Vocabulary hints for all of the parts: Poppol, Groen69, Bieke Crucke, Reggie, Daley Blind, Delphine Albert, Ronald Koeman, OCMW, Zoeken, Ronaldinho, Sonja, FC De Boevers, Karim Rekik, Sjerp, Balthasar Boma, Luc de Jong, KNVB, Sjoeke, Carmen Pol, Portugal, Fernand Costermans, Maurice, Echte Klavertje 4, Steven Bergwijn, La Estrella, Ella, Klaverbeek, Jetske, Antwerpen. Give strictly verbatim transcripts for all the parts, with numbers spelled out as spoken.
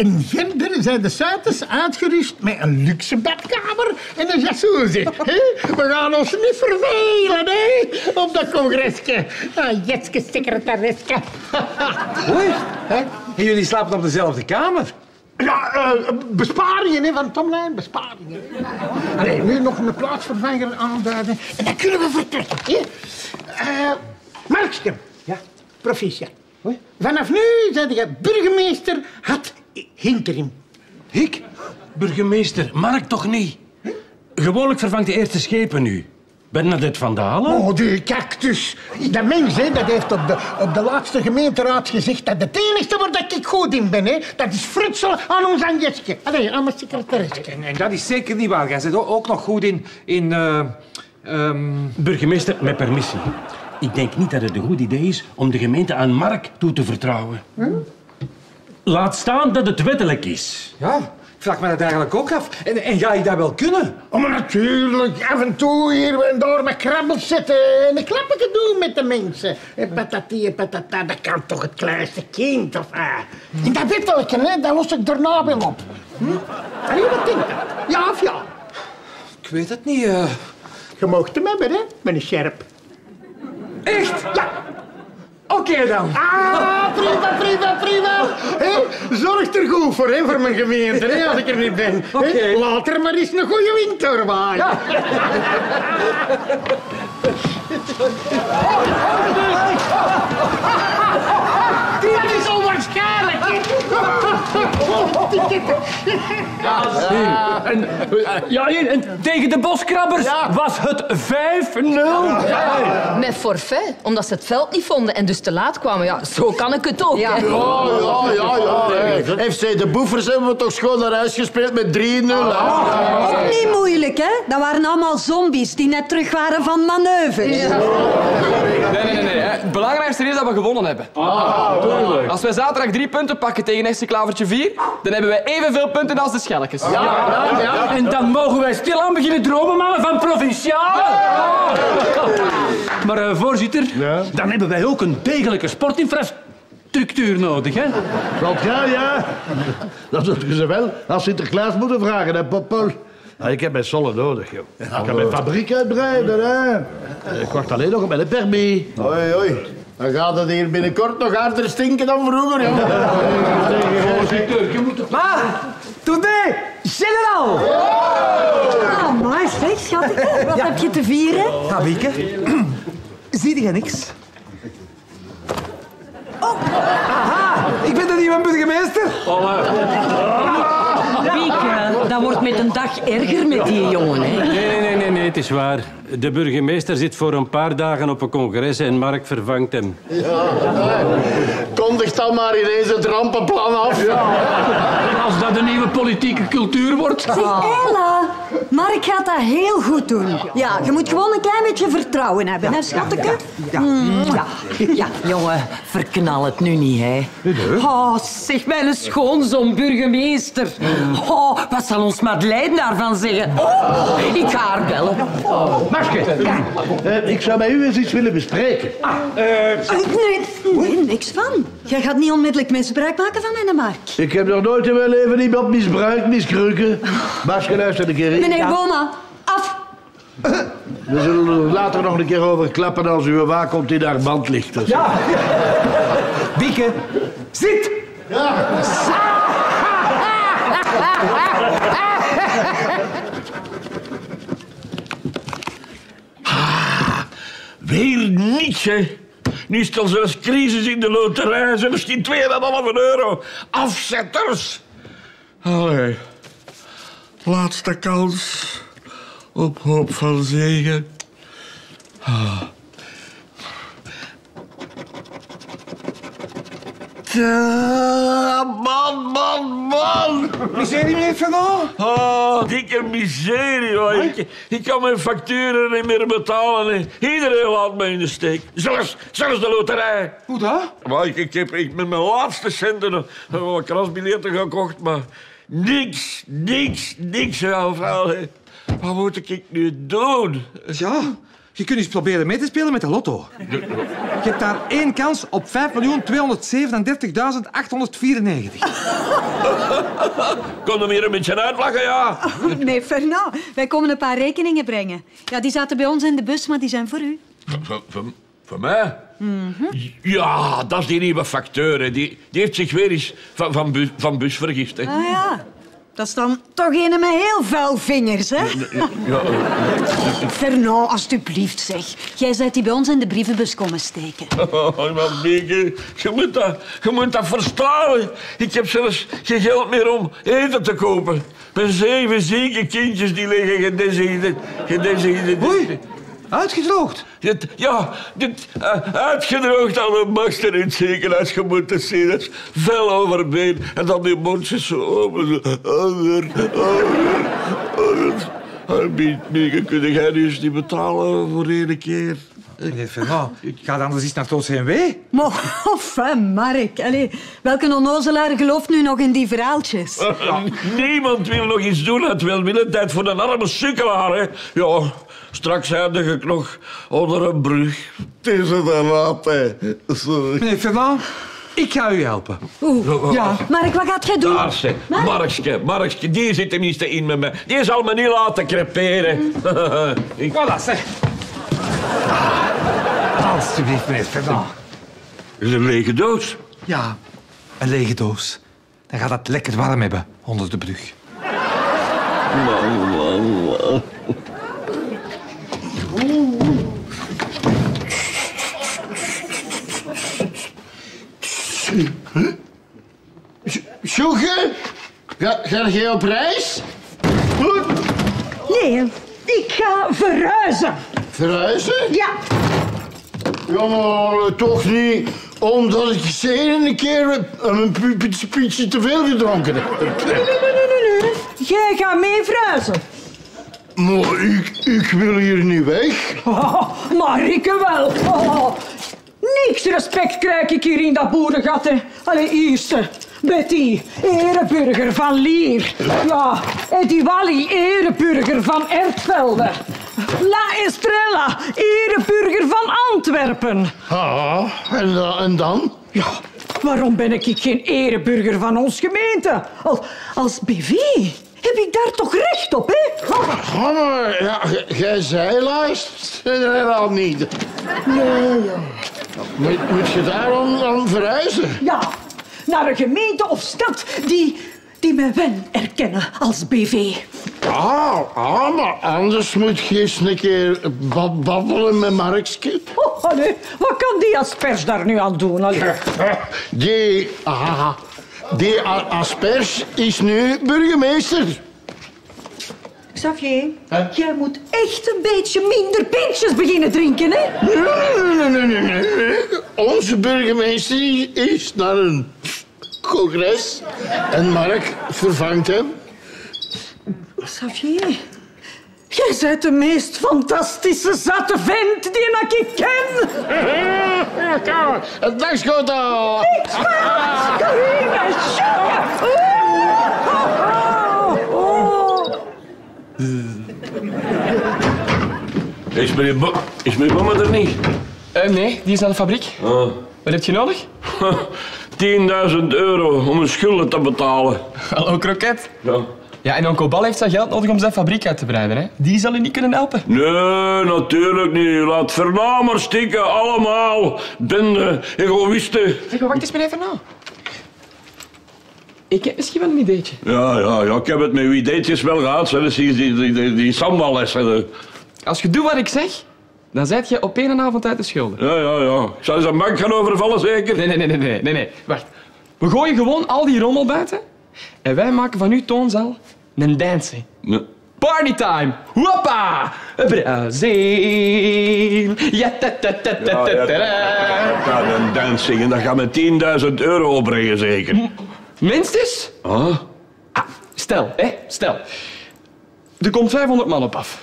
In Genderen zijn de Zuiders uitgerust met een luxe badkamer en een jacuzzi. We gaan ons niet vervelen, hè, op dat congresje. Ah, Jetske, secretaresje. Oei, en jullie slapen op dezelfde kamer? Ja, uh, besparingen, hè, van Tomlijn, besparingen. Allee, nu nog een plaatsvervanger aanduiden en dan kunnen we vertrekken, hè. Uh, Markske, ja? Proficiat. Vanaf nu zei je burgemeester had Hinterim. Ik? Burgemeester Mark toch niet? Huh? Gewoonlijk vervangt de eerste schepen nu. Bernadette van Dalen? Oh, die cactus. Dat mens, hè, dat heeft op de, op de laatste gemeenteraad gezegd dat het enige waar dat ik goed in ben, hè, dat is frutselen aan ons Anjetske. Allee, aan mijn secretaretje. En, en dat is zeker niet waar. Jij bent ook nog goed in... in uh, um... Burgemeester, met permissie. Ik denk niet dat het een goed idee is om de gemeente aan Mark toe te vertrouwen. Hm? Laat staan dat het wettelijk is. Ja, ik vraag me dat eigenlijk ook af. En, en ga ik dat wel kunnen? Oh, maar natuurlijk. Af en toe hier en daar met krabbels zitten en een klappetje doen met de mensen. En patati en patata, dat kan toch het kleinste kind, of ah. Hm. En dat wettelijke, hè, dat los ik daarna wel op. Hm? Allee, wat denk je? Ja of ja? Ik weet het niet. Uh... Je mag hem hebben, hè, meneer Sjerp. Echt? Ja. Oké okay dan. Ah, prima, prima, prima. Hey, zorg er goed voor, hè, voor mijn gemeente, hè, als ik er niet ben. Okay. Hey, laat er maar eens een goede winter waaien. Ja. Dit is onwaarschijnlijk, hè. Ja, en, ja, en tegen de boskrabbers ja. was het vijf nul. Ja. Ja. Met forfait, omdat ze het veld niet vonden en dus te laat kwamen. Ja, zo kan ik het ook. Ja, ja, ja, ja, ja. F C De Boevers hebben we toch schoon naar huis gespeeld met drie nul. Ook niet moeilijk, hè? Dat waren allemaal zombies die net terug waren van manoeuvres. Ja. Nee, nee, nee, nee. Het belangrijkste is dat we gewonnen hebben. Ah, tuurlijk. Als we zaterdag drie punten pakken tegen Echte Klavertje vier, dan hebben wij evenveel punten als de Schelletjes. Ja, ja, ja, ja. En dan mogen wij stilaan beginnen dromen, mannen, van Provinciaal. Ja. Maar uh, voorzitter, ja. dan hebben wij ook een degelijke sportinfrastructuur nodig, hè? Dat ja, ja. Dat zullen ze wel als Sinterklaas moeten vragen, hè, Poppol. Nou, ik heb mijn sollen nodig, joh. Ik kan mijn fabriek uitbreiden, hè. Ik wacht alleen nog op mijn permis. Oei, oei. Dan gaat het hier binnenkort nog harder stinken dan vroeger, joh. Maar, today, generaal! Ah, mooi zeg, schat. Wat heb je te vieren? Ja, Wieke. Zie je niks? Oh! Aha! Ik ben de nieuwe burgemeester. Bieke, dat wordt met een dag erger met die jongen, hè? Nee, nee, nee, nee, het is waar. De burgemeester zit voor een paar dagen op een congres en Mark vervangt hem. Ja, kondig dan maar ineens het rampenplan af. Ja. En als dat een nieuwe politieke cultuur wordt... Zeg, Ella, Mark gaat dat heel goed doen. Ja, je moet gewoon een klein beetje vertrouwen hebben, hè, schatteke? Ja, ja, ja. Jongen, verknal het nu niet, hè. Oh, zeg, mijn schoonzoon burgemeester. Oh, wat zal ons Madeleine daarvan zeggen? Oh, ik ga haar bellen. Markske, ja. uh, ik zou met u eens iets willen bespreken. Ah, uh, nee, nee, niks van. Jij gaat niet onmiddellijk misbruik maken van mijn Mark. Ik heb nog nooit in mijn leven iemand misbruikt, Miss Crucke. Markske, luister een keer in. Meneer Boma, af. We zullen er later nog een keer over klappen als uw waakhond in haar band ligt. Dus. Ja. Bieke, zit. Ja. Weer niets, hè. Nu is het al zelfs crisis in de loterij. Ze misschien twee komma vijf euro. Afzetters. Allee. Laatste kans. Op hoop van zegen. Ah. Man, man, man! Miserie, meneer Fernand? Oh, dikke miserie, hoor. Ik, ik kan mijn facturen niet meer betalen. En iedereen laat mij in de steek. Zelfs, zelfs de loterij. Hoe dat? Maar ik, ik heb ik, met mijn laatste centen een krasbiljetten gekocht, maar niks, niks, niks. Wat moet ik nu doen? Ja. Je kunt eens proberen mee te spelen met de lotto. De... Je hebt daar één kans op vijf miljoen tweehonderdzevenendertigduizend achthonderdvierennegentig. Kon hem hier een beetje uitlachen, ja. Oh, nee, Fernand. Wij komen een paar rekeningen brengen. Ja, die zaten bij ons in de bus, maar die zijn voor u. Voor, voor, voor mij? Mm-hmm. Ja, dat is die nieuwe facteur. Hè. Die, die heeft zich weer eens van, van, bu van bus vergist. Hè. Ah ja. Dat is dan toch een met heel vuil vingers, hè? Ja, ja, ja, ja. Fernand, alsjeblieft, zeg. Jij bent die bij ons in de brievenbus komen steken. Oh, maar Bieke, je moet dat, je moet dat verstaan. Ik heb zelfs geen geld meer om eten te kopen. Mijn zeven zieke kindjes die liggen gedesigeerd. Gedesigeerd. Oei, uitgedroogd? Dit, ja, dit, uh, uitgedroogd aan een master in het ziekenhuis. Je moet het zien, dat is vel overbeen. En dan die mondjes zo open. Onder, onder, onder. Bieke, kun jij dus niet betalen voor één keer? Nee, Fernand, ga dan eens naar het O C M W. Maar, enfin, Mark. Allee, welke onnozelaar gelooft nu nog in die verhaaltjes? Ja. Niemand wil nog iets doen uit welwillendheid voor een arme sukkelaar, hè. Ja, straks eindig ik nog onder een brug. Het is inderdaad, hè. Sorry. Meneer Fernand, ik ga u helpen. Oeh, ja. Mark, wat gaat jij doen? Markske, Markske, Markske, die zit tenminste in met mij. Die zal me niet laten creperen. Mm. ik... Voilà, zeg. Alsjeblieft, meneer Fernand. Is een lege doos? Ja, een lege doos. Dan gaat het lekker warm hebben onder de brug. Sjoeke? Ga jij op reis? Nee, ik ga verhuizen. Verhuizen? Ja. Ja, maar toch niet, omdat ik eens een keer een pietje te veel gedronken heb. Nee, nee, nee, nee, nee. Jij gaat mee verhuizen. Maar ik, ik wil hier niet weg. Oh, maar ik wel. Oh, niks respect krijg ik hier in dat boerengat, hè. Allee, eerste. Betty, ereburger van Lier. Ja, en die Wally, ereburger van Ertvelde. La Estrella, ereburger van Antwerpen. Ah, en, uh, en dan? Ja, waarom ben ik geen ereburger van ons gemeente? Al, als B V heb ik daar toch recht op, hè? Ja, maar ja, jij zei luist, helemaal niet. Nee, ja. Moet, moet je daar aan, aan verhuizen? Ja. Naar een gemeente of stad die, die me wel erkennen als B V. Ah, ah, maar anders moet je eens een keer bab babbelen met Markske. Oh, allee, wat kan die Aspers daar nu aan doen? Allee? Die, ah, die Aspers is nu burgemeester. Xavier, huh? Jij moet echt een beetje minder pintjes beginnen drinken, hè? Nee, nee, nee, nee, nee. Onze burgemeester is naar een congres en Mark vervangt hem. Xavier, jij bent de meest fantastische zatte vent die ik ken. Het is goed, hoor. Niks fout, Carina, Sjoeke. Is meneer, Bo is meneer Boma er niet? Uh, nee, die is naar de fabriek. Ah. Wat heb je nodig? tienduizend euro om een schuld te betalen. Wel, een kroket. Ja. Ja, en onkel Bal heeft zijn geld nodig om zijn fabriek uit te breiden, hè? Die zal u niet kunnen helpen. Nee, natuurlijk niet. Laat Fernand maar stikken, allemaal. Bende, egoïsten. Zeg, wacht eens, meneer Fernand. Ik heb misschien wel een ideetje. Ja, ja, ja, ik heb het met uw ideetjes wel gehad. Dat is die, die, die, die sambalessen. Als je doet wat ik zeg, dan zet je op één avond uit de schulden. Ja, ja, ja. Zou ze een bank gaan overvallen, zeker? Nee, nee, nee, nee, nee, nee. Wacht. We gooien gewoon al die rommel buiten en wij maken van uw toonzaal een dancing. Nee. Partytime! Hoppa! Brazil! Ja, ta, ta, ta, ta, ta, ta. Ja, een dancing. En dat gaat met tienduizend euro opbrengen, zeker? Minstens? Ah. Ah, stel, hè, stel. Er komt vijfhonderd man op af.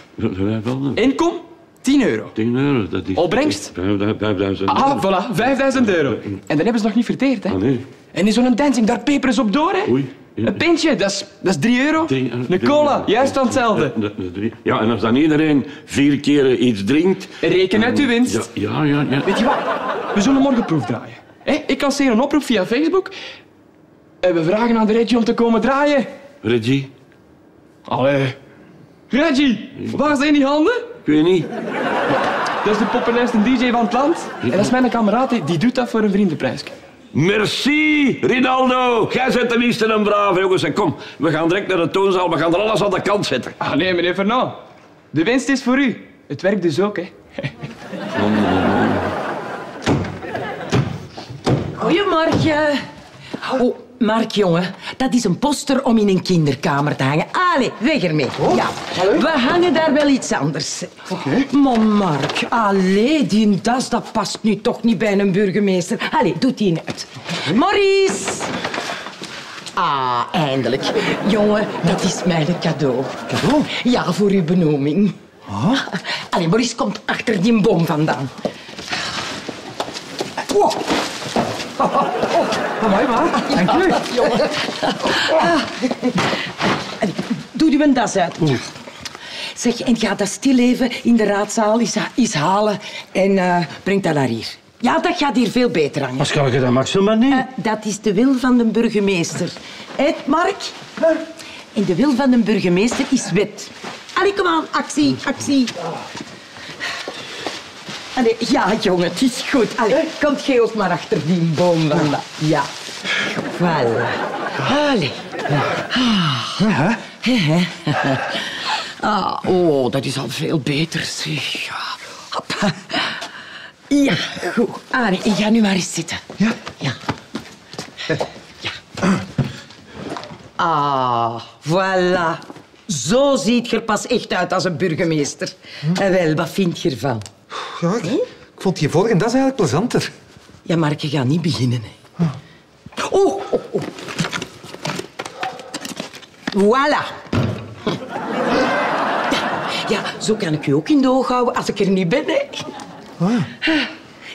Inkom, tien euro. tien euro, dat is... Opbrengst? vijfduizend euro. Ah, voilà, vijfduizend euro. En dan hebben ze nog niet verteerd, hè. Ah, nee. En in zo'n dancing, daar peperen ze op door, hè. Oei. Een pintje, dat is, dat is drie euro. Drie, een, een cola, drie, juist aan hetzelfde. Drie, drie, drie. Ja, en als dan iedereen vier keer iets drinkt... Reken uit uw winst. Ja, ja, ja, ja. Weet je wat? We zullen morgen proef draaien. He? Ik lanceer een oproep via Facebook. En we vragen aan de Reggie om te komen draaien. Reggie? Allee. Reggie, waar zijn die handen? Ik weet niet. Dat is de populairste en D J van het land. En dat is mijn kameraad, die doet dat voor een vriendenprijs. Merci, Rinaldo. Jij bent tenminste een brave jongens. En kom, we gaan direct naar de toonzaal. We gaan er alles aan de kant zetten. Ah nee, meneer Fernand. De winst is voor u. Het werkt dus ook, hè. Goedemorgen. Oh, Mark, jongen. Dat is een poster om in een kinderkamer te hangen. Allee, weg ermee. Oh, ja. We hangen daar wel iets anders. Okay. Maar Mark, allee, die das, dat past nu toch niet bij een burgemeester. Allee, doe die uit. Okay. Maurice! Ah, eindelijk. Jongen, dat is mijn cadeau. Cadeau? Ja, voor uw benoeming. Huh? Allee, Maurice komt achter die boom vandaan. Wow. Oh, oh, oh. Amai, ma. Dank u. Ja, jongen. Ah. Doe u een das uit. Ja. Zeg, en ga dat stil even in de raadzaal eens halen en uh, breng dat naar hier. Ja, dat gaat hier veel beter hangen. Wat kan je dat maximaal niet? Uh, dat is de wil van de burgemeester. Hé, Mark? En de wil van de burgemeester is wet. Allee, kom aan. Actie, actie. Allee, ja, jongen, het is goed. Allee, komt jij ook maar achter die boom vandaan. Ja. Voilà. Allee. Ah. Ah, oh, dat is al veel beter, zeg. Hoppa. Ja, goed. Allee, ik ga nu maar eens zitten. Ja? Ja. Ja. Ah, voilà. Zo ziet je er pas echt uit als een burgemeester. En wel, wat vind je ervan? Ja, ik, ik vond je vorige das eigenlijk plezanter. Ja, Mark, je gaat niet beginnen. Hè. Oh, oh, oh. Voilà. Ja, zo kan ik je ook in de oog houden als ik er niet ben. Hè. Oh.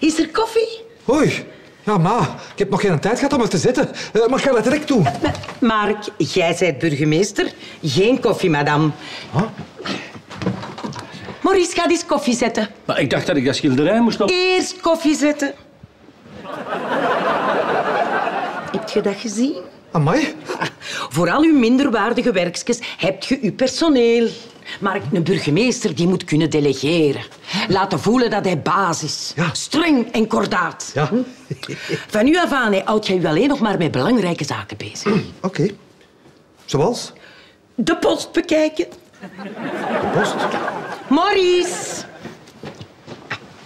Is er koffie? Hoi. Ja, ma. Ik heb nog geen tijd gehad om er te zitten. Uh, maar ik ga dat direct doen. Ma Mark, jij bent burgemeester. Geen koffie, madame. Huh? Maurice, ga eens koffie zetten. Maar ik dacht dat ik dat schilderij moest op... Eerst koffie zetten. Heb je dat gezien? Amai. Voor al uw minderwaardige werkjes heb je uw personeel. Maar een burgemeester die moet kunnen delegeren. Laten voelen dat hij baas is. Ja. Streng en kordaat. Ja. Van nu af aan houdt jij je alleen nog maar met belangrijke zaken bezig. Oké. Okay. Zoals? De post bekijken. De post? Maurice!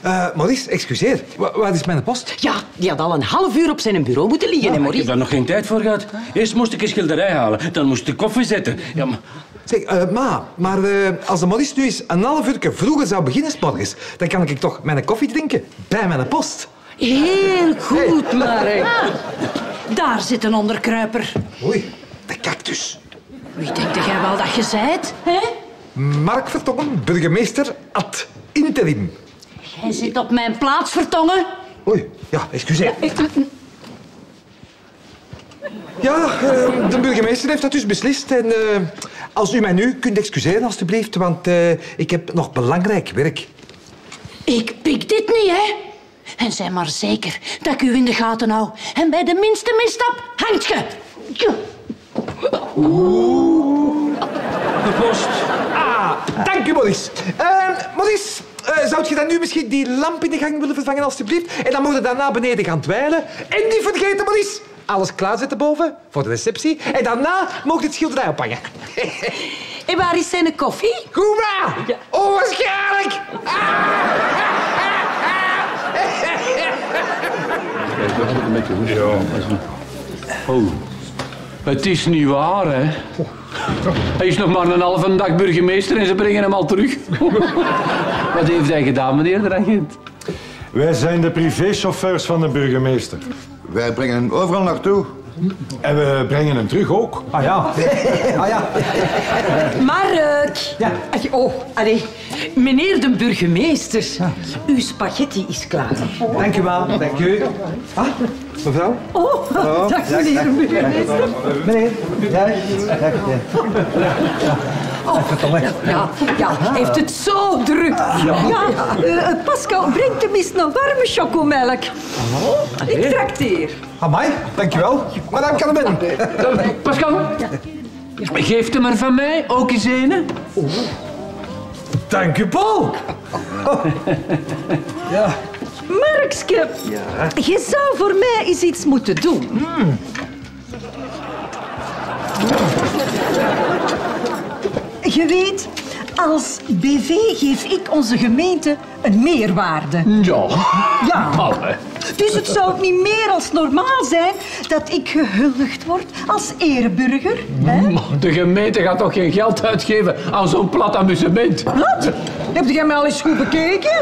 Uh, Maurice, excuseer. Waar is mijn post? Ja, die had al een half uur op zijn bureau moeten liggen, ja, hè, Maurice? Ik heb daar nog geen tijd voor gehad. Eerst moest ik een schilderij halen, dan moest ik koffie zetten. Ja, maar... Zeg, uh, ma, maar uh, als de Maurice nu eens een half uur vroeger zou beginnen, morgens, dan kan ik toch mijn koffie drinken bij mijn post. Heel goed, hey. Mark. Ah, daar zit een onderkruiper. Oei, de cactus. Wie denkt jij wel dat je zijt, hè? Marc Vertonghen, burgemeester ad interim. Jij zit op mijn plaats, Vertonghen. Oei, ja, excuseer. Ja, ik... ja uh, de burgemeester heeft dat dus beslist. En uh, als u mij nu kunt excuseren, alstublieft, want uh, ik heb nog belangrijk werk. Ik pik dit niet, hè? En zijn maar zeker dat ik u in de gaten hou. En bij de minste misstap hangt je. Oeh. De post. Dank u, Maurice. Uh, Maurice, uh, zou je dan nu misschien die lamp in de gang willen vervangen, alstublieft? En dan mogen we daarna beneden gaan dweilen. En niet vergeten, Maurice, alles klaarzetten boven voor de receptie. En daarna mogen we het schilderij ophangen. En waar is zijn koffie? Goed, maar. Ja. Onwaarschijnlijk. Ah, ah, ah. Oh, het is niet waar, hè? Hij is nog maar een halve dag burgemeester en ze brengen hem al terug. Wat heeft hij gedaan, meneer de agent? Wij zijn de privéchauffeurs van de burgemeester. Wij brengen hem overal naartoe. En we brengen hem terug ook. Ah ja. Ah, ja. Mark. Ja. Oh, allee. Meneer de burgemeester, ja. Uw spaghetti is klaar. Oh. Dank u wel. Dank u. Ah, mevrouw. Oh, dag, dag meneer dag. De burgemeester. Dag. Meneer. Dag. Dag. Dag. Ja. Oh, ja, ja, ja, hij heeft het zo druk. Ja, uh, Pascal, breng tenminste een warme chocomelk. Ik trakteer. Amai, dankjewel. Madame kan er binnen. Pascal, geef hem er van mij ook eens een. Oh. Dank u, Paul. Oh. Ja. Markske, ja. Je zou voor mij eens iets moeten doen. Hmm. Je weet, als B V geef ik onze gemeente een meerwaarde. Ja. Ja. Alle. Dus het zou niet meer als normaal zijn dat ik gehuldigd word als ereburger. Hè? De gemeente gaat toch geen geld uitgeven aan zo'n plat amusement? Wat? Heb jij mij al eens goed bekeken?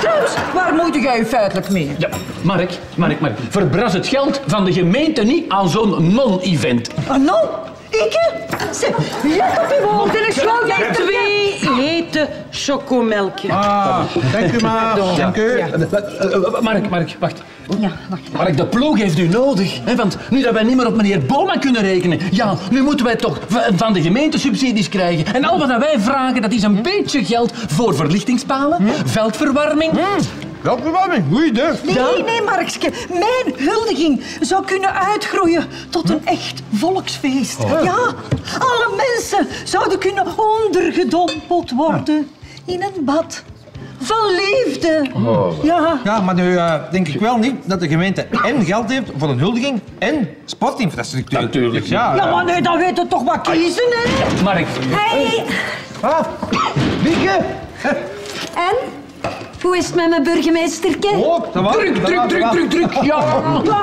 Trouwens, waar moeite jij je feitelijk mee? Ja, Mark, Mark, Mark, verbras het geld van de gemeente niet aan zo'n non-event. Een non? Ikke? Zeg, let op uw woorden en schouw jij twee hete chocomelkjes. Ah, dank u maar. Dank u. Ja. Mark, Mark, wacht. Ja, wacht. Mark, de ploeg heeft u nodig. Hè? Want nu dat wij niet meer op meneer Boma kunnen rekenen, ja, nu moeten wij toch van de gemeente subsidies krijgen. En al wat wij vragen, dat is een beetje geld voor verlichtingspalen, hm? Veldverwarming. Hm. Veldverwarming, goeie idee. Nee, nee, Markske. Mijn huldiging zou kunnen uitgroeien tot een echt volksfeest. Oh. Ja, alle mensen zouden kunnen ondergedompeld worden in een bad van liefde. Oh. Ja. Ja, maar nu uh, denk ik wel niet dat de gemeente en geld heeft voor een huldiging en sportinfrastructuur. Natuurlijk. Ja, ja, maar nu, dan weet je toch maar kiezen, hè? Mark. Hey. Ah, Bieke. En? Hoe is het met mijn burgemeesterke? Oh, dat was, druk, dat druk, was, druk, was. druk, druk, druk, ja. ja.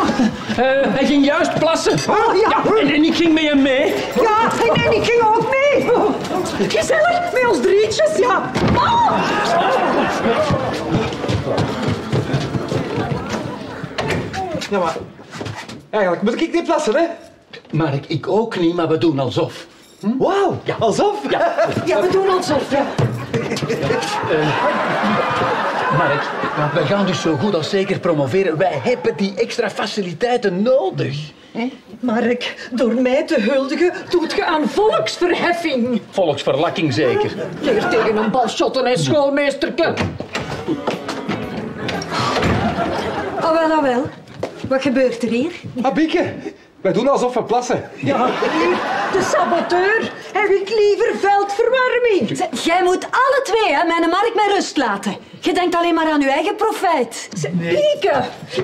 Uh, hij ging juist plassen. Oh, ja. Ja, en, en ik ging met hem mee. Ja, en, en ik ging ook mee. Gezellig, met ons drietjes, ja. Oh. Ja, maar eigenlijk moet ik niet plassen, hè? Maar ik, ik ook niet, maar we doen alsof. Hm? Wauw, ja. Alsof? Ja. Ja, we doen alsof, ja. Uh, Mark, wij gaan dus zo goed als zeker promoveren. Wij hebben die extra faciliteiten nodig. Hè? Mark, door mij te huldigen doet je aan volksverheffing. Volksverlakking zeker. Tegen tegen een balschotten en schoolmeesterke. Oh wel, oh wel. Wat gebeurt er hier? Ah, Bieke, wij doen alsof we plassen. Ja, de saboteur heb ik liever veldverwarming. Jij moet alle twee, hè, mijn Mark, met rust laten. Je denkt alleen maar aan je eigen profijt. Nee. Bieke,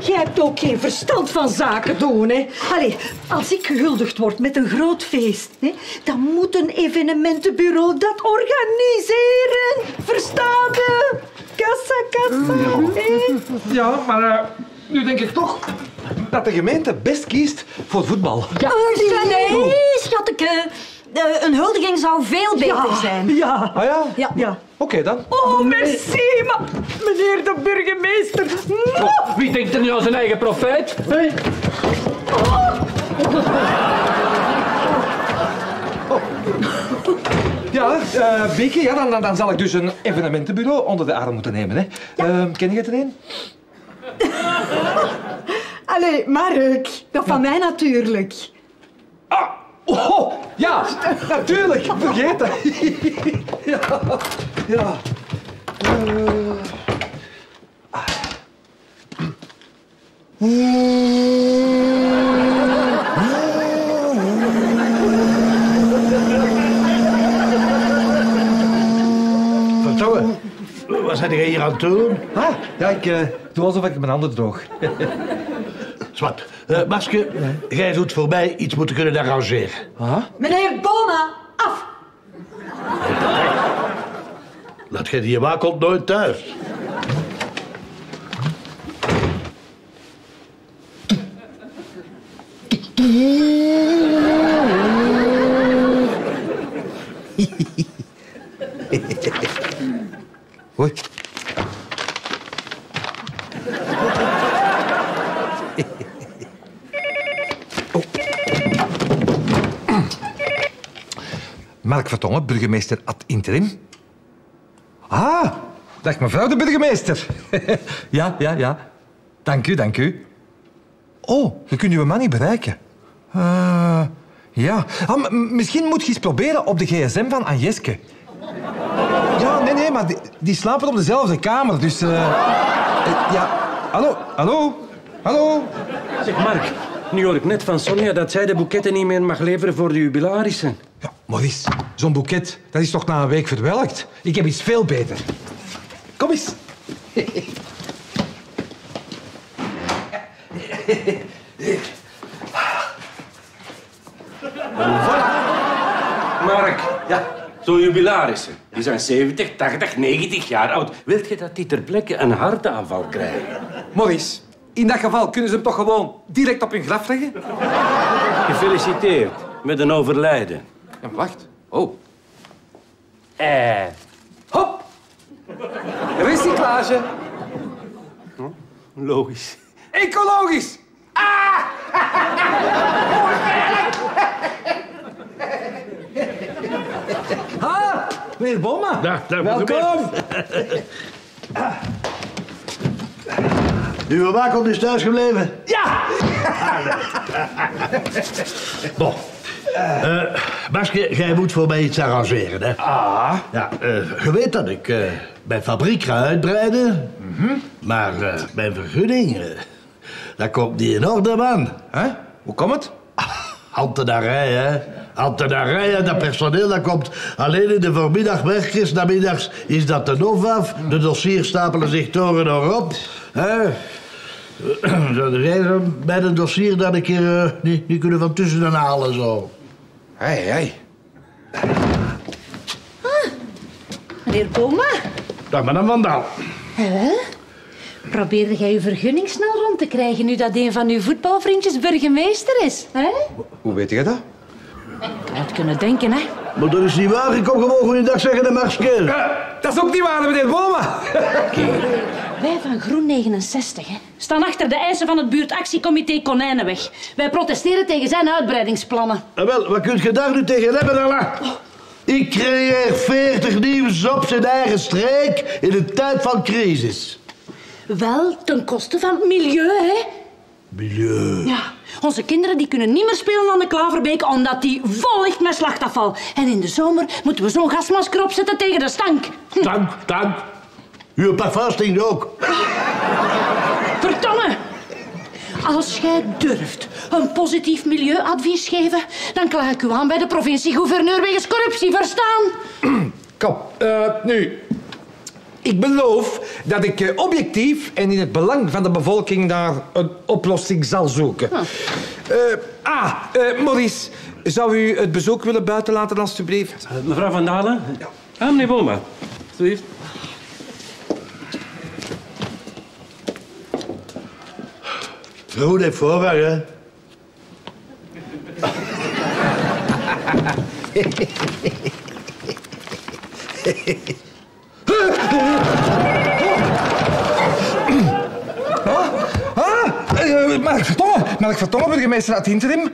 jij hebt ook geen verstand van zaken doen, hè. Allee, als ik gehuldigd word met een groot feest, hè, dan moet een evenementenbureau dat organiseren. Verstaan je? Kassa, kassa. Ja, hè? Ja, maar uh, nu denk ik toch dat de gemeente best kiest voor voetbal. Ja. Nee, schatteke. Een huldiging zou veel beter ja. zijn. Ja. Ah ja? Ja. Ja. Oké okay, dan. Oh, merci, maar meneer de burgemeester. Oh, wie denkt er nu aan zijn eigen profijt? Hey. Oh. Oh. Ja, uh, Bieke, ja, dan, dan, dan zal ik dus een evenementenbureau onder de arm moeten nemen. Hè. Ja. Uh, ken je het er een? Allee, Mark, dat van mij natuurlijk. Ah, oh, ja, natuurlijk, vergeet dat. Ja, ja. Vertrouwen, wat zijn jij hier aan het doen? Ah, ja, ik uh, doe alsof ik mijn handen droog. Zwart. Uh, Markske, nee. Jij doet voor mij iets moeten kunnen arrangeren. Huh? Meneer Boma, af! Laat jij die waar komt nooit thuis. Hoi. Marc Vertonghen, burgemeester ad interim. Ah, dag mevrouw de burgemeester. ja, ja, ja. Dank u, dank u. Oh, we kunnen uw man niet bereiken. Uh, ja. Ah, misschien moet je eens proberen op de gsm van Anjeske. Ja, nee, nee, maar die, die slapen op dezelfde kamer, dus... Uh, uh, ja, hallo, hallo, hallo. Zeg, Marc, nu hoor ik net van Sonja dat zij de boeketten niet meer mag leveren voor de jubilarissen. Ja, Maurice, zo'n boeket, dat is toch na een week verwelkt? Ik heb iets veel beter. Kom eens. Voilà. Marc, ja. Zo'n jubilarissen, die zijn zeventig, tachtig, negentig jaar oud. Wilt je dat die ter plekke een hartaanval krijgen? Maurice, in dat geval kunnen ze hem toch gewoon direct op hun graf leggen? Gefeliciteerd met een overlijden. Ja, wacht. Oh. Eh. Hop. Recyclage. Oh, logisch. Ecologisch. Ah! Ha! Meneer Boma. Dag, dag, welkom. Uw waakhond is thuis gebleven? Ja! Ah, nee. Bon. Uh, Markske, jij moet voor mij iets arrangeren, hè? Ah. Ja, uh, je weet dat ik uh, mijn fabriek ga uitbreiden. Mm-hmm. Maar uh, mijn vergunning, uh, dat komt niet in orde, man. Huh? Hoe komt het? Ambtenarij, hè? Ambtenarij en dat personeel dat komt alleen in de voormiddagwerkjes. Namiddags is dat de hof af. De dossiers stapelen zich toren erop. He? Dat rijden we bij een dossier dat ik hier uh, niet, niet kunnen van tussen halen zo. Hé, hé. Ah, meneer Boma. Dag, madame Van Dalen. Huh? Probeerde jij je vergunning snel rond te krijgen nu dat een van uw voetbalvriendjes burgemeester is? Hè? Hoe weet jij dat? Je had kunnen denken, hè? Maar dat is niet waar. Ik kom gewoon goeiedag zeggen de Markske. Ja, dat is ook niet waar, meneer Boma. Wij van Groen negenenzestig hè, staan achter de eisen van het buurtactiecomité Konijnenweg. Wij protesteren tegen zijn uitbreidingsplannen. En wel, wat kun je daar nu tegen hebben, Ella? Oh. Ik creëer veertig nieuws op zijn eigen streek in een tijd van crisis. Wel, ten koste van het milieu, hè? Milieu? Ja. Onze kinderen die kunnen niet meer spelen aan de Klaverbeek omdat die vol ligt met slachtafval. En in de zomer moeten we zo'n gasmasker opzetten tegen de stank. Stank, stank. Uw parfum stinkt ook. Vertongen. Als jij durft een positief milieuadvies geven, dan klaag ik u aan bij de provincie-gouverneur wegens corruptie, verstaan? Kom, uh, nu... Ik beloof dat ik objectief en in het belang van de bevolking daar een oplossing zal zoeken. Ah, uh, ah uh, Maurice, zou u het bezoek willen buiten laten, alstublieft? Uh, mevrouw Van Dalen? Ja. Ah, meneer Boma. Alsjeblieft. Vrouw heeft voorrang, hè? Marc Vertonghen, Marc Vertonghen, burgemeester ad interim.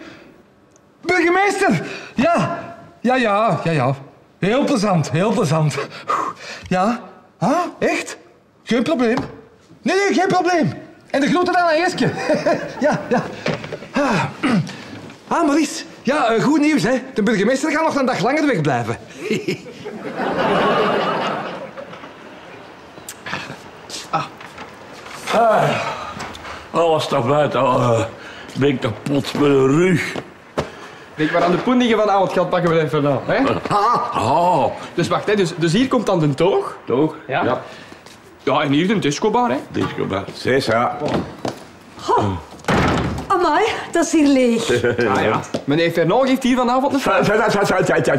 Burgemeester! Ja, ja, ja, ja, ja. Heel plezant, heel plezant. Ja, huh? Echt? Geen probleem. Nee, nee, geen probleem. En de groeten aan Jetske. Ja, ja. Ah, Maurice. Ja, goed nieuws, hè. De burgemeester gaat nog een dag langer wegblijven. Ah. Ah. Alles stap uit, oh, ben ik kapot met de rug. Denk maar aan de poendingen van oud geld pakken we even nou, hè? Ah. Dus wacht, hè. Dus, dus hier komt dan de toog. Toog? Ja. Ja, ja en hier de discobar, hè? Discobar. Zes, ja. Oh. Oh. Amai, dat is hier leeg. Ah, ja. Meneer Fernand geeft hier vanavond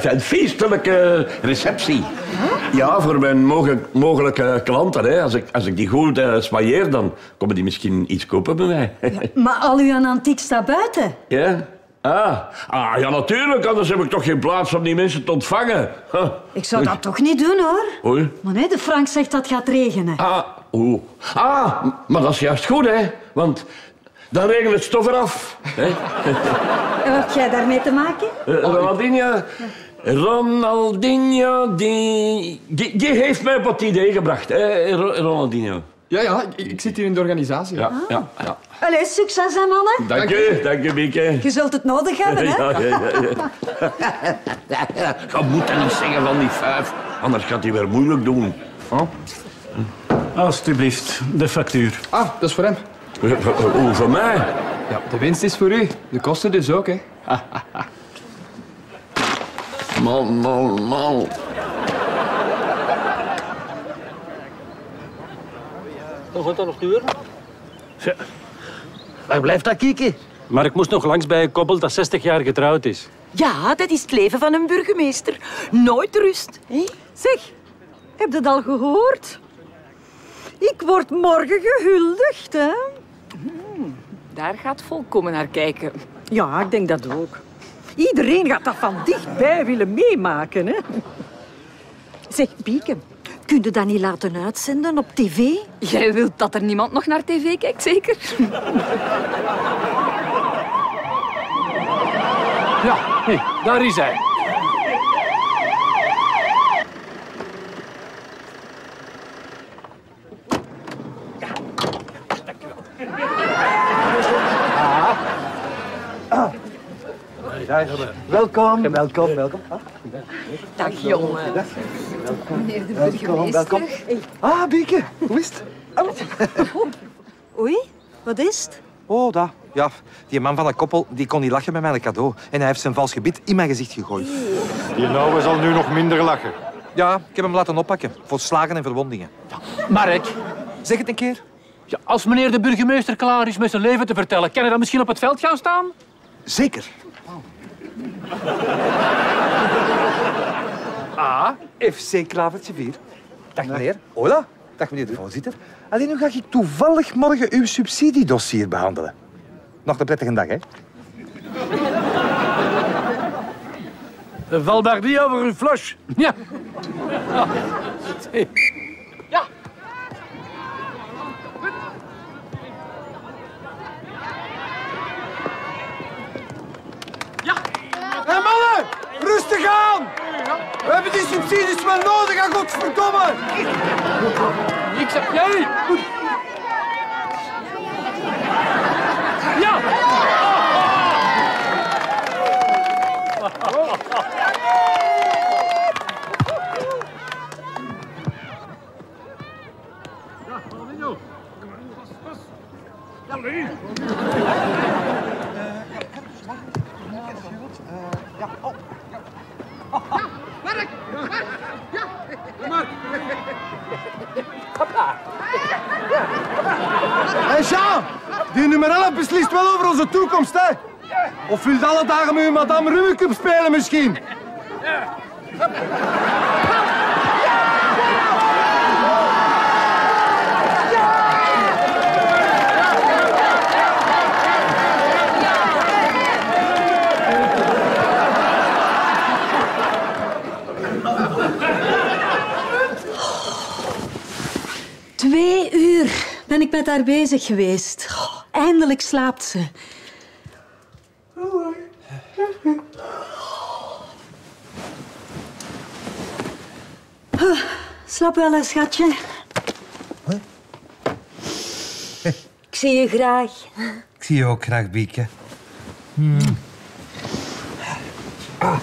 een feestelijke receptie. Huh? Ja, voor mijn mogelijke klanten. Hè. Als, ik, als ik die goed uh, smailleer, dan komen die misschien iets kopen bij mij. Ja, maar al uw antiek staat buiten. Ja? Ah. ah, ja natuurlijk. Anders heb ik toch geen plaats om die mensen te ontvangen. Huh. Ik zou dat toch niet doen, hoor. Oei. Maar nee, de Frank zegt dat het gaat regenen. Ah, oh. ah, maar dat is juist goed, hè. Want... dan regelen het stof eraf. Wat heb jij daarmee te maken? Uh, Ronaldinho Ronaldinho, die, die, die heeft mij op het idee gebracht, eh, Ronaldinho. Ja, ja, ik, ik zit hier in de organisatie. Ja, ah. ja, ja. Allee, succes, hè, mannen. Dank je, dank je, Bieke. Je zult het nodig hebben, hè? Ja, ja, ja. ja. Je moet dat niet zeggen van die vijf, anders gaat hij weer moeilijk doen. Huh? Alsjeblieft, de factuur. Ah, dat is voor hem. Hoe, voor mij? Ja, de winst is voor u. De kosten dus ook, hè. Man, man, man. Hoe gaat dat nog duren? Ja. Waar blijft dat kieken? Maar ik moest nog langs bij een koppel dat zestig jaar getrouwd is. Ja, dat is het leven van een burgemeester. Nooit rust. He? Zeg, heb je dat al gehoord? Ik word morgen gehuldigd, hè? Hmm, daar gaat volkomen naar kijken. Ja, ik denk dat ook. Iedereen gaat dat van dichtbij willen meemaken, hè? Zeg, Bieke, kun je dat niet laten uitzenden op tv? Jij wilt dat er niemand nog naar tv kijkt, zeker? Ja, hé, daar is hij. Welkom, welkom, welkom. Dag, jongen. Dag. Welkom. Meneer de burgemeester. Welkom. Ah, Bieke, hoe is het? Oei, wat is het? Oh, dat. Ja, die man van dat koppel die kon niet lachen met mijn cadeau. En hij heeft zijn vals gebit in mijn gezicht gegooid. Die ouwe zal nu nog minder lachen. Ja, ik heb hem laten oppakken. Voor slagen en verwondingen. Ja. Mark. Zeg het een keer. Ja, als meneer de burgemeester klaar is met zijn leven te vertellen, kan hij dan misschien op het veld gaan staan? Zeker. Ah, F C Klavertje vier. Dag meneer. Hola. Dag meneer de voorzitter. Alleen nu ga ik toevallig morgen uw subsidiedossier behandelen. Nog een prettige dag, hè? Val daar niet over uw flush. Ja. Ja. Hé, hey, mannen! Rustig aan! We hebben die subsidies wel nodig, aan godverdomme! Ik zeg jij! Ja! Ja, oh. Ja. Oh. Ja, Mark! Mark! Ja! Mark! Kom daar! Hé, hey, Jean! Die nummer elf beslist wel over onze toekomst, hè? Of wil je alle dagen met je madame Rummikup spelen, misschien? Ja. Twee uur ben ik met haar bezig geweest. Oh, eindelijk slaapt ze. Oh, slaap wel, hè, schatje. Huh? Ik zie je graag. Ik zie je ook graag, Bieke. Hmm. Ah. Ah.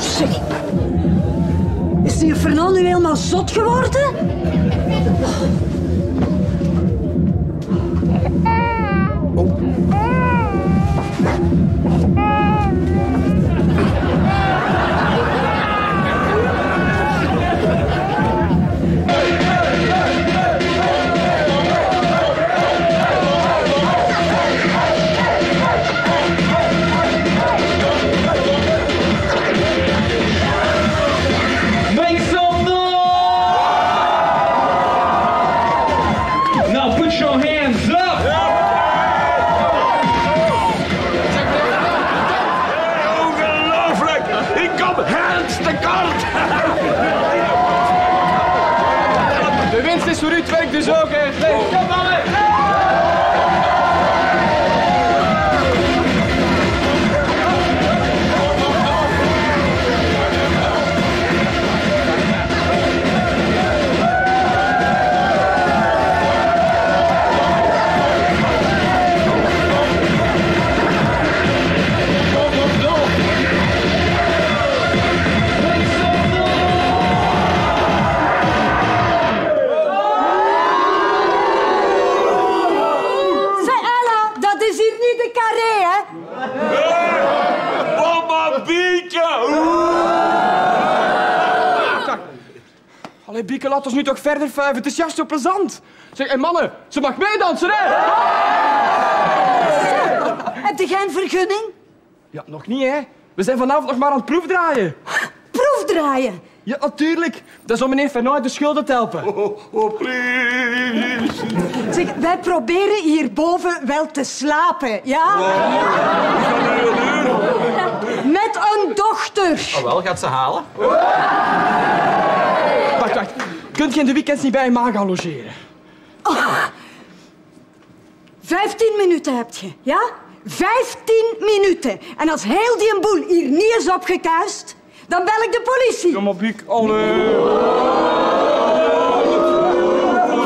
Zeg, is die Fernand nu helemaal zot geworden? Oh. Sorry, Bieke, laat ons nu toch verder vijven. Het is juist zo plezant. Zeg, en mannen, ze mag meedansen, hè? Zo, heb je geen vergunning? Ja, nog niet, hè. We zijn vanavond nog maar aan het proefdraaien. Proefdraaien? Ja, natuurlijk. Dat is om meneer Fernand uit de schulden te helpen. Oh, oh, please. Zeg, wij proberen hierboven wel te slapen, ja? Met een dochter. Oh wel, gaat ze halen? Wacht, wacht. Kunt je in de weekends niet bij een ma gaan logeren? Oh. Vijftien minuten heb je, ja? Vijftien minuten. En als heel die een boel hier niet is opgekuist, dan bel ik de politie. Ja, maar Bieke, allee.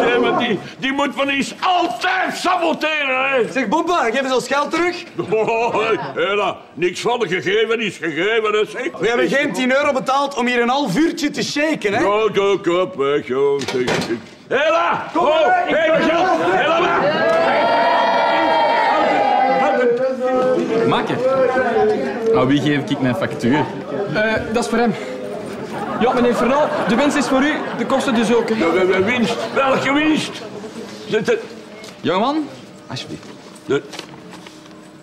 Nee, maar die, die moet van iets altijd saboteren, hè? Zeg, Bomba, geef eens ons geld terug. Oh, Ella, niks van gegeven is gegeven, hè, zeg. We hebben geen tien euro betaald om hier een half uurtje te shaken, hè? Go, go, go, weg, joh. Ella! Kom maar! Geef geld! Ella, maar! Makker. Nou, wie geef ik mijn factuur? Uh, dat is voor hem. Ja, meneer Fernand, de winst is voor u, de kosten dus ook. De winst? Welke winst? Jongeman, alsjeblieft. De...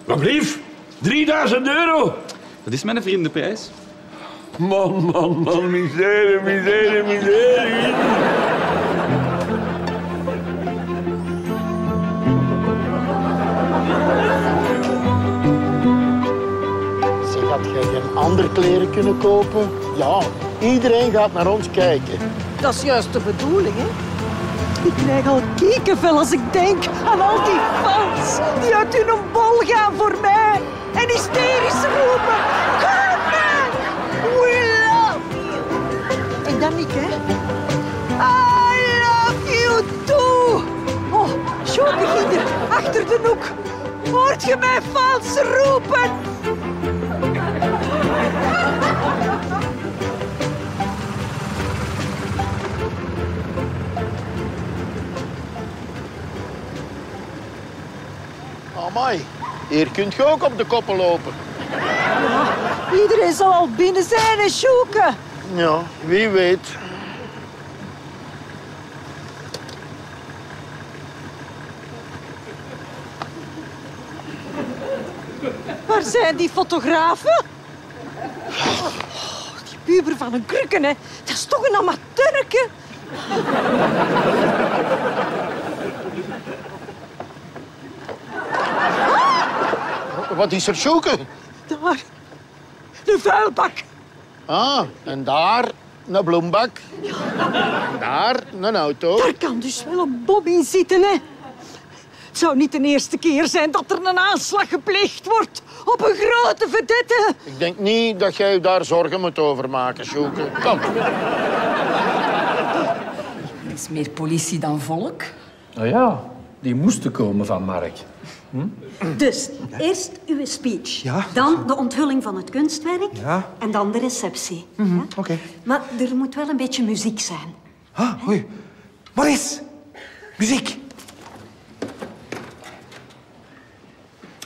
Wat blieft? drieduizend euro? Dat is mijn vriendenprijs. Man, man, man, misère, misère, misère. Zeg, had jij geen andere kleren kunnen kopen? Ja. Iedereen gaat naar ons kijken. Dat is juist de bedoeling, hè? Ik krijg al kiekenvel als ik denk aan al die fans die uit hun bol gaan voor mij en hysterisch roepen. Carmen, we love you. En dan ik, hè? I love you too. Oh, Sjoeke ging er achter de hoek. Hoort je mij fans roepen? Amai, hier kunt je ook op de koppen lopen. Ja, iedereen zal al binnen zijn en zoeken. Ja, wie weet. Waar zijn die fotografen? Oh, die puber van een Crucke, hè. Dat is toch een amateurke. Wat is er, Sjoeke? Daar. De vuilbak. Ah, en daar een bloembak. Ja. Daar een auto. Daar kan dus wel een bom in zitten, hè. Het zou niet de eerste keer zijn dat er een aanslag gepleegd wordt op een grote vedette. Ik denk niet dat jij daar zorgen moet over maken, Sjoeke. Kom. Er is meer politie dan volk. Oh ja, die moesten komen van Mark. Hm? Dus, eerst uw speech, ja, dan de onthulling van het kunstwerk, ja, en dan de receptie. Mm-hmm. Ja? Okay. Maar er moet wel een beetje muziek zijn. Ah, oei. Maurice, muziek.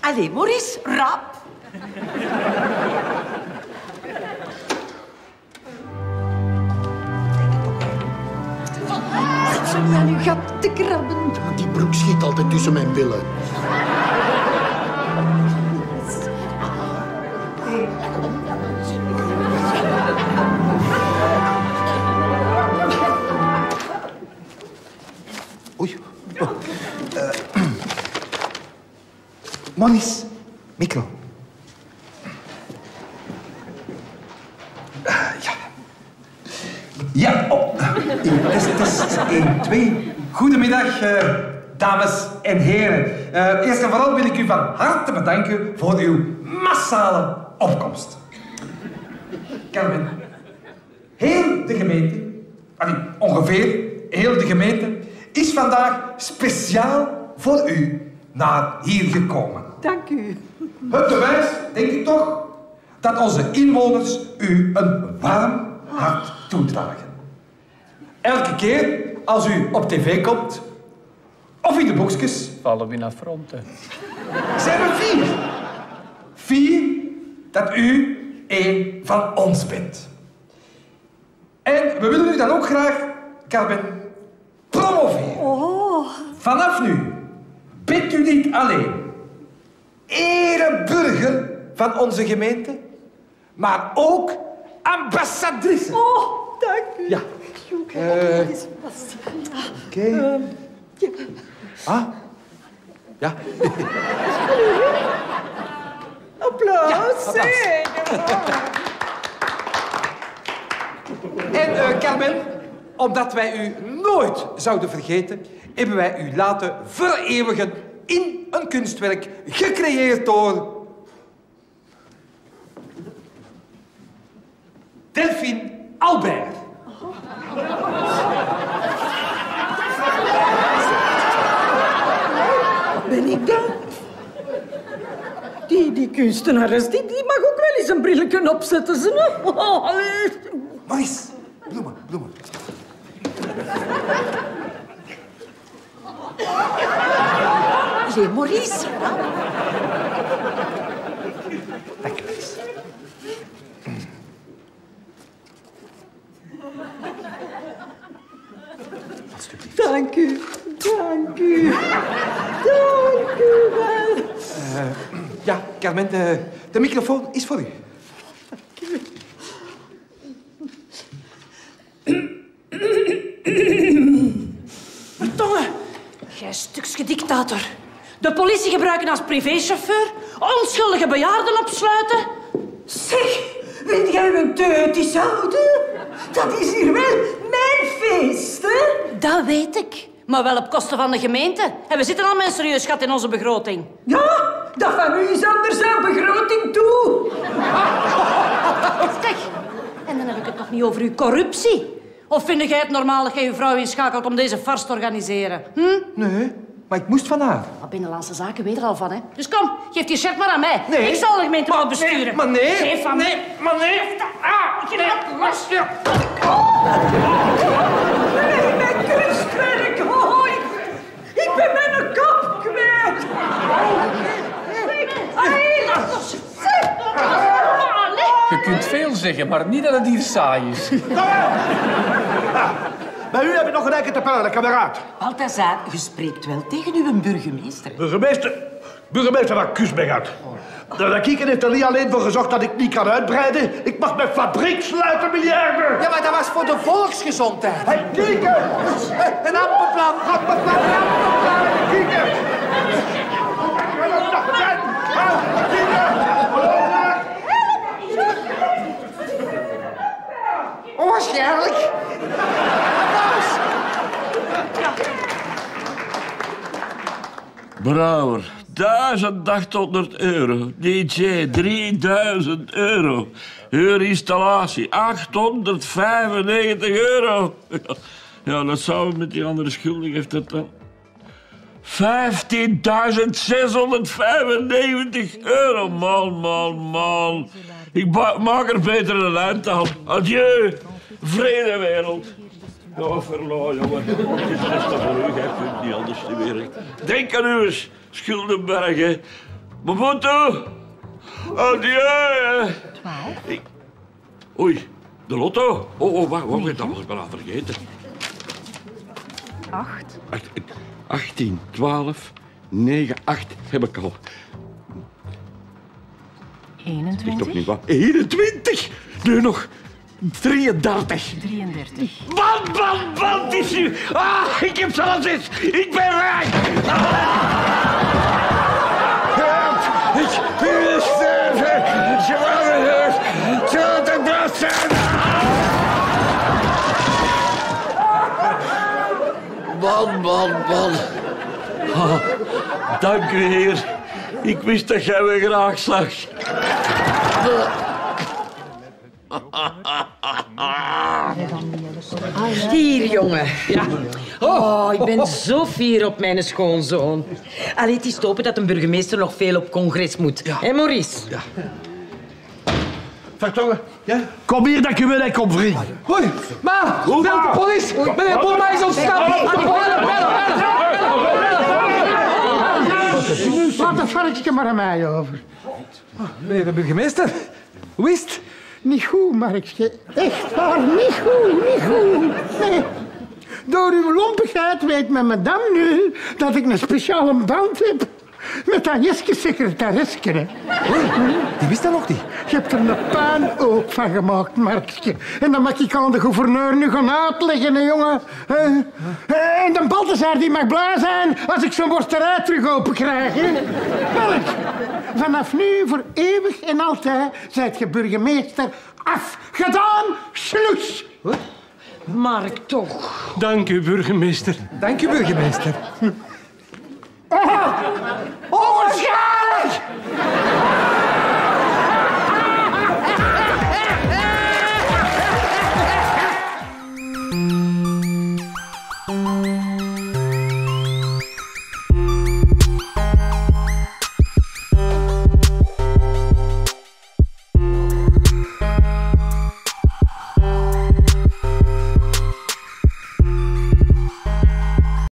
Allee, Maurice, rap. Zo niet aan uw gat te krabben. Die broek schiet altijd tussen mijn billen. Oei. Oh. Uh. Maurice, micro. Uh, ja. Ja, op. Oh. Test, test, één, twee. Goedemiddag, uh, dames en heren. Uh, eerst en vooral wil ik u van harte bedanken voor uw massale opkomst. Carmen, heel de gemeente, allee, ongeveer heel de gemeente, is vandaag speciaal voor u naar hier gekomen. Dank u. Het bewijs, denk ik toch, dat onze inwoners u een warm hart toedragen. Elke keer als u op tv komt, of in de boekjes, vallen we naar fronten. Zijn er vier. Vier dat u één van ons bent. En we willen u dan ook graag, Carmen, promoveren. Oh. Vanaf nu bent u niet alleen ereburger van onze gemeente, maar ook ambassadrice. Oh, dank u. Ja. Oké. Okay. Uh, okay. uh, ja. Ah? Ja. Applaus. Ja, applaus. En uh, Carmen, omdat wij u nooit zouden vergeten, hebben wij u laten vereeuwigen in een kunstwerk gecreëerd door Delphine Albert. Ben ik dat? Die, die kunstenares, die, die mag ook wel eens een brilletje opzetten, ze. Oh, Maurice, bloemen, bloemen. Jee, Maurice. Dank je, Maurice. Dank u, dank u, dank u wel. Uh, ja, Carmen, de, de microfoon is voor u. Dank u. Vertongen, jij stukske dictator. De politie gebruiken als privéchauffeur, onschuldige bejaarden opsluiten. Zeg, weet jij een teutjes houden? Dat is hier wel... feesten? Dat weet ik, maar wel op kosten van de gemeente. En we zitten al met een serieus gat in onze begroting. Ja, dat van u is anders aan begroting toe. Zeg, en dan heb ik het nog niet over uw corruptie. Of vind jij het normaal dat jij je vrouw inschakelt om deze farce te organiseren? Hm? Nee, maar ik moest van haar. Maar Binnenlandse Zaken weet er al van, hè. Dus kom, geef die shirt maar aan mij. Nee. Ik zal de gemeente maar, wel besturen. Nee, maar nee. Geef van nee, maar nee. Ah, ik heb het lastig. Nee, mijn kunstwerk, oh, ik, ik ben mijn kop kwijt. Je kunt veel zeggen, maar niet dat het hier saai is. Maar u hebt nog gelijk te pellen, kameraad. Balthasar, je spreekt wel tegen uw burgemeester. Burgemeester? Burgemeester waar Kusberg uit. De kieken heeft er niet alleen voor gezorgd dat ik niet kan uitbreiden. Ik mag mijn fabriek sluiten, miljarden. Ja, maar dat was voor de volksgezondheid. Hé, hey, kieken! Een amperplan, amperplan, amperplan, kieken! Onwaarschijnlijk. Brouwer. duizend achthonderd euro. D J, drieduizend euro. Huurinstallatie, achthonderdvijfennegentig euro. Ja, dat zou met die andere schuldig heeft dat dan. vijftienduizend zeshonderdvijfennegentig euro. Man, man, man. Ik maak er beter een eind aan. Adieu. Vrede wereld. Ja, verloor, jongen. Het is best voor u, jij kunt niet anders te werken. Denk aan u eens. Schuldenbergen. Mobutu. Adieu. Twaalf. Ik... Oei, de lotto. Oh, oh, wacht, wacht, dat was ik al vergeten. Acht. Acht. Achttien, twaalf, negen, acht heb ik al. eenentwintig. Ik toch niet wat? eenentwintig. Nu nog. drieëndertig. drieëndertig. Wat, wat, wat is u? Ah, ik heb zelfs iets. Ik ben rijk. Ik ben sterven. Je was het. Tot de beste. Wat man, man, man. Oh, dank u, heer. Ik wist dat jij me graag zag. Hier, jongen. Ja. Oh, ik ben zo fier op mijn schoonzoon. Allee, het is te hopen dat een burgemeester nog veel op congres moet. Ja. Hé, Maurice? Ja. Vertonghen, ja? Kom hier dat ik u wil, kom, vriend. Hoi, ma, bel de politie. Meneer Boma is ontsnapt. Bellen, bellen, bellen. Laat dat varkentje maar aan mij over. Meneer de burgemeester, hoe is het? Niet goed, Markske. Echt waar, niet goed, niet goed. Nee. Door uw lompigheid weet mijn madame nu dat ik een speciale band heb met dat Jetske secretaresske. Hé, die wist dat nog niet. Je hebt er een puinoog van gemaakt, Markske. En dan mag ik aan de gouverneur nu gaan uitleggen, hè, jongen. Huh? En de Balthasar die mag blij zijn als ik zijn worsterij terug open krijg. Melk, vanaf nu, voor eeuwig en altijd, zijt je burgemeester afgedaan, sluts. Wat? Mark, toch. Dank u, burgemeester. Dank u, burgemeester. Oh.